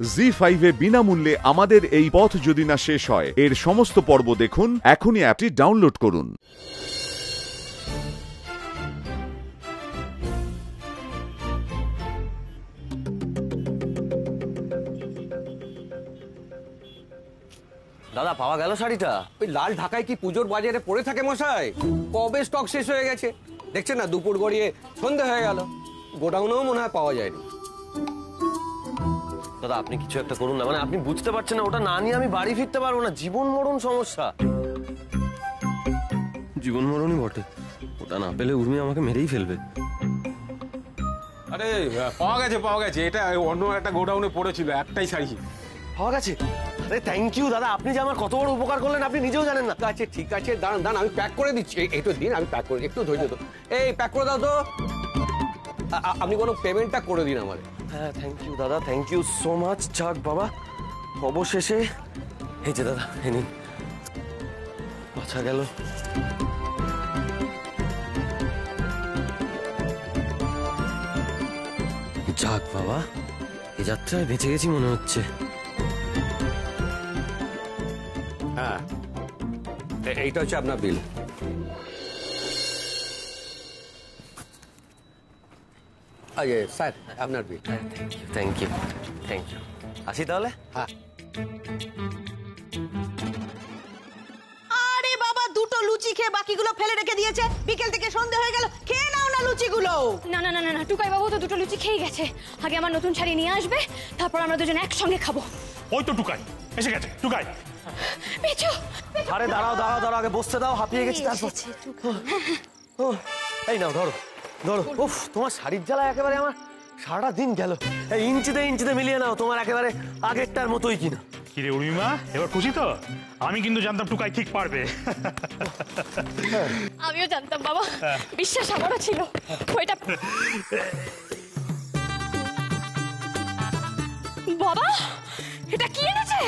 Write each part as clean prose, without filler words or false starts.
Zee5 ए बिनामूल्ये आमादेर एई पथ जोदि ना शेष हय एर समस्त पर्ब देखुन एखुनी अ্যাপটি डाउनलोड करुन। दादा पावा गेलो शाड़ीटा ओई लाल ढाकाय कि पूजोर बाजारे पड़े थाके मशाई कबे स्टक शेष होये गेछे देखछेन ना दुपुर गड़िये सन्ध्या होये गेलो गोडाउनेও মনে হয় পাওয়া যায়নি। दादा आपनि किछु एकटा করুন না, মানে আপনি বুঝতে পারছেন না ওটা না নিয়ে আমি বাড়ি ফিরতে পারবো না। জীবন মরণ সমস্যা, জীবন মরণই বটে। ওটা না পেলে উর্মি আমাকে মেরেই ফেলবে। আরে পাওয়া গেছে, পাওয়া গেছে। এটা অন্য একটা গোডাউনে পড়েছিল, একটাই শাড়ি পাওয়া গেছে। अरे थैंक यू दादा, आपने जो कत बड़ उपकार कर लें अपनी निजेओ जानेन ना। अच्छा ठीक है, दान दान पैक कर दीची, एक तो दिन पैक कर एक धैर्य दो, पैक कर दाओ तो अपनी कोनो पेमेंटा कर दिन हमारे। हाँ थैंक यू दादा, थैंक यू सो माच। छाक बाबा अवशेषे ये दादा हे नीन बाछा गेल। छाक बाबा ये यात्राय बेचे गेছি মনে হচ্ছে। টুকাই বাবু তো দুটো লুচি খেয়ে গেছে। আগে আমার নতুন শাড়ি নিয়ে আসবে, তারপর আমরা দুজন একসঙ্গে খাবো। ওই তো টুকাই এসে গেছে। টুকাই বাবা এটা কি এনেছে?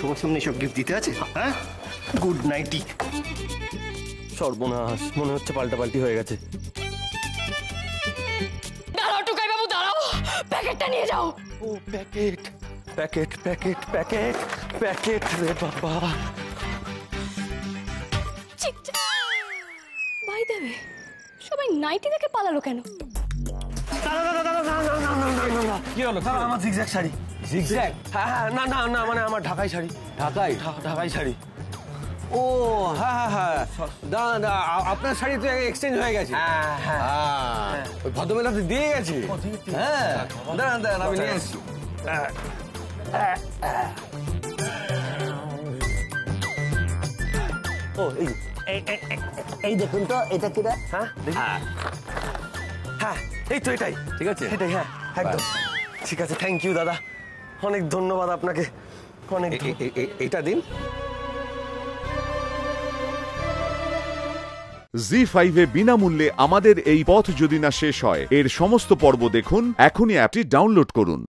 সবার সামনে সব গিফট দিতে আছে। Good nighty. সর্বনাশ, মনে হচ্ছে পাল্টা পাল্টি হয়ে গেছে। আপনার শাড়ি তো এক্সচেঞ্জ হয়ে গেছে। ভদ্রমেলা তো দিয়ে গেছে। হ্যাঁ দাঁড়ান দাঁড়ান আমি নিয়ে আসছি। ও এই দেখুন তো এটা কি রে? হ্যাঁ হ্যাঁ এই তো এটাই। ঠিক আছে এটাই, হ্যাঁ একদম ঠিক আছে। থ্যাংক ইউ দাদা, অনেক ধন্যবাদ আপনাকে, অনেক। এটা দিন। Zee5 ए बिनामूल्ये आमादेर एई पथ जोदि ना शेष हय एर समस्त पर्ब देखुन एखुनी अ্যাপটি डाउनलोड करुन।